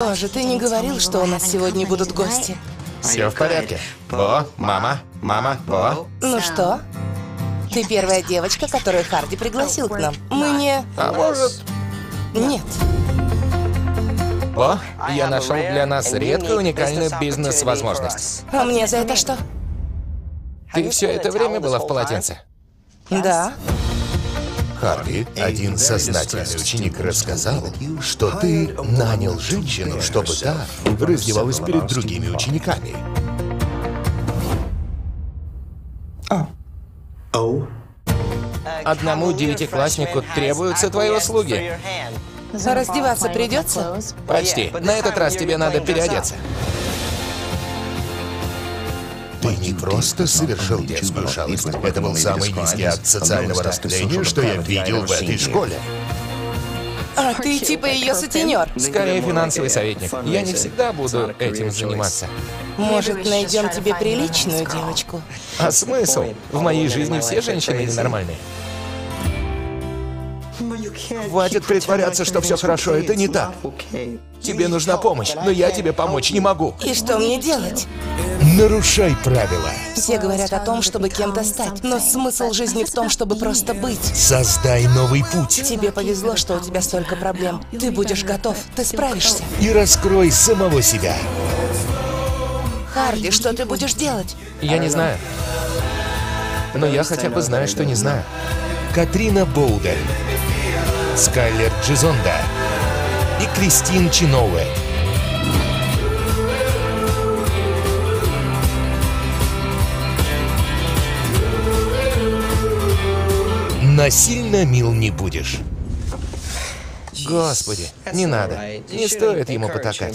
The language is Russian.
Боже, ты не говорил, что у нас сегодня будут гости? Все в порядке. Бо, мама, Бо. Ну что? Ты первая девочка, которую Харди пригласил к нам. Мы не... А может... Нет. Бо, я нашел для нас редкую уникальную бизнес-возможность. А мне за это что? Ты все это время была в полотенце? Да. Харви, один сознательный ученик, рассказал, что ты нанял женщину, чтобы та раздевалась перед другими учениками. Одному девятикласснику требуются твои услуги. Раздеваться придется? Почти. На этот раз тебе надо переодеться. Ты не просто совершил детскую шалость, это был самый низкий акт социального растления, что я видел в этой школе. А ты типа ее сутенер? Скорее финансовый советник. Я не всегда буду этим заниматься. Может, найдем тебе приличную девочку? А смысл? В моей жизни все женщины ненормальные. Хватит притворяться, что все хорошо, это не так. Тебе нужна помощь, но я тебе помочь не могу. И что мне делать? Нарушай правила. Все говорят о том, чтобы кем-то стать, но смысл жизни в том, чтобы просто быть. Создай новый путь. Тебе повезло, что у тебя столько проблем. Ты будешь готов, ты справишься. И раскрой самого себя. Харди, что ты будешь делать? Я не знаю. Но я хотя бы знаю, что не знаю. Катрина Боуден, Скайлер Джизонда и Кристин Ченоуэт. Насильно мил не будешь. Господи, не надо. Не стоит ему потакать.